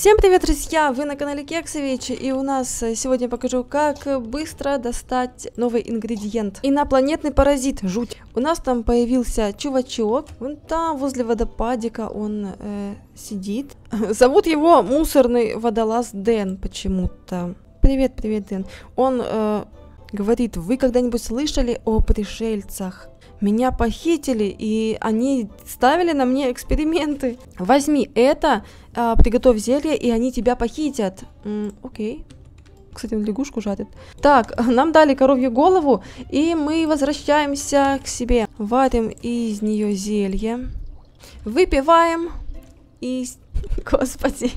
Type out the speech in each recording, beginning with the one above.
Всем привет, друзья! Вы на канале Кексович, и у нас сегодня я покажу, как быстро достать новый ингредиент. Инопланетный паразит, жуть. У нас там появился чувачок, вон там возле водопадика он сидит. Зовут его мусорный водолаз Дэн почему-то. Привет, Дэн. Он говорит: вы когда-нибудь слышали о пришельцах? Меня похитили, и они ставили на мне эксперименты. Возьми это, приготовь зелье, и они тебя похитят. Окей. Кстати, он лягушку жарит. Так, нам дали коровью голову, и мы возвращаемся к себе. Варим из нее зелье. Выпиваем. И... Господи.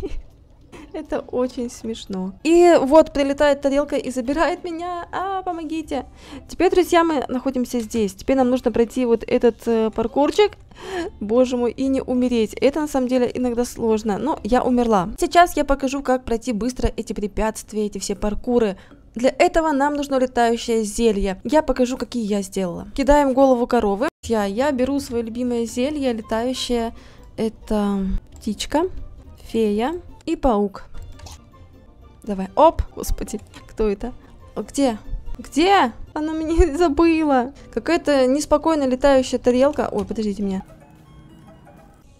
Это очень смешно. И вот прилетает тарелка и забирает меня. Помогите. Теперь, друзья, мы находимся здесь. Теперь нам нужно пройти вот этот паркурчик. Боже мой, и не умереть. Это на самом деле иногда сложно. Но я умерла. Сейчас я покажу, как пройти быстро эти препятствия, эти все паркуры. Для этого нам нужно летающее зелье. Я покажу, какие я сделала. Кидаем голову коровы. Я беру свое любимое зелье летающее. Это птичка, фея и паук. Давай. Оп! Господи, кто это? Где? Где? Она меня забыла. Какая-то неспокойная летающая тарелка. Ой, подождите меня.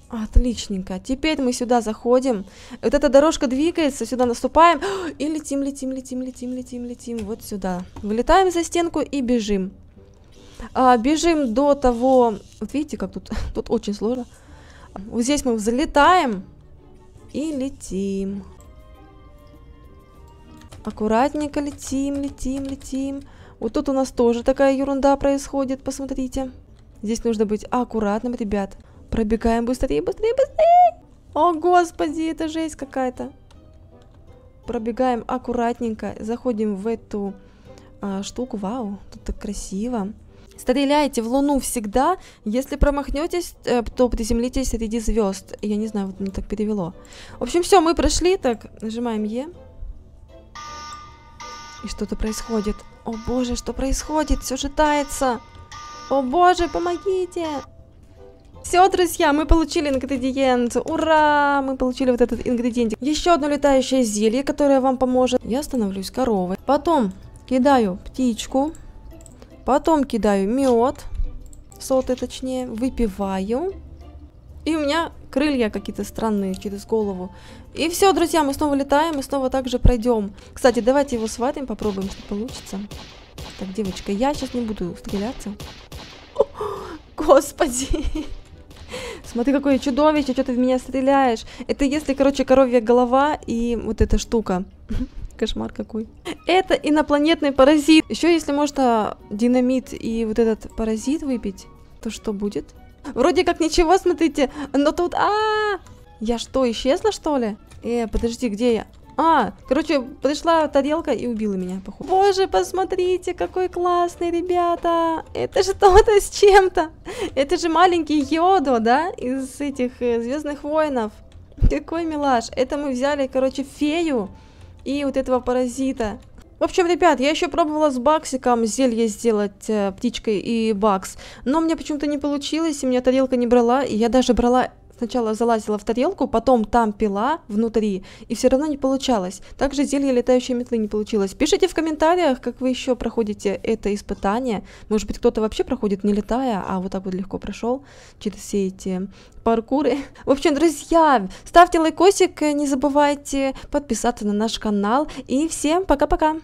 Отличненько. Теперь мы сюда заходим. Вот эта дорожка двигается. Сюда наступаем. И летим. Вот сюда. Вылетаем за стенку и бежим. Бежим до того... Вот видите, как тут? Тут очень сложно. Вот здесь мы взлетаем. И летим. Аккуратненько летим. Вот тут у нас тоже такая ерунда происходит, посмотрите. Здесь нужно быть аккуратным, ребят. Пробегаем быстрее. О, господи, это жесть какая-то. Пробегаем аккуратненько. Заходим в эту штуку. Вау, тут так красиво. Стреляйте в луну всегда. Если промахнетесь, то приземлитесь среди звезд. Я не знаю, вот мне так перевело. В общем, все, мы прошли. Так, нажимаем Е. И что-то происходит. О боже, что происходит? Все шатается. О боже, помогите. Все, друзья, мы получили ингредиент. Ура! Мы получили вот этот ингредиент. Еще одно летающее зелье, которое вам поможет. Я становлюсь коровой. Потом кидаю птичку. Потом кидаю мед, соты точнее, выпиваю. И у меня крылья какие-то странные через голову. И все, друзья, мы снова летаем и снова также пройдем. Кстати, давайте его сварим, попробуем, что получится. Так, девочка, я сейчас не буду стреляться. О, господи! Смотри, какое чудовище, что ты в меня стреляешь. Это если, короче, коровья голова и вот эта штука. Кошмар какой. Это инопланетный паразит. Еще если можно динамит и вот этот паразит выпить, то что будет? Вроде как ничего, смотрите, но тут... Я что, исчезла, что ли? Подожди, где я? Короче, пришла тарелка и убила меня, походу. Боже, посмотрите, какой классный, ребята. Это что-то с чем-то. Это же маленький Йодо, да? Из этих Звездных воинов. Какой милаш. Это мы взяли, короче, фею. И вот этого паразита. В общем, ребят, я еще пробовала с Баксиком зелье сделать птичкой и Бакс. Но мне почему-то не получилось, и меня тарелка не брала. И я даже брала, сначала залазила в тарелку, потом там пила внутри, и все равно не получалось. Также зелье летающей метлы не получилось. Пишите в комментариях, как вы еще проходите это испытание. Может быть, кто-то вообще проходит не летая, а вот так вот легко прошел через все эти... паркуры. В общем, друзья, ставьте лайкосик, не забывайте подписаться на наш канал. И всем пока-пока!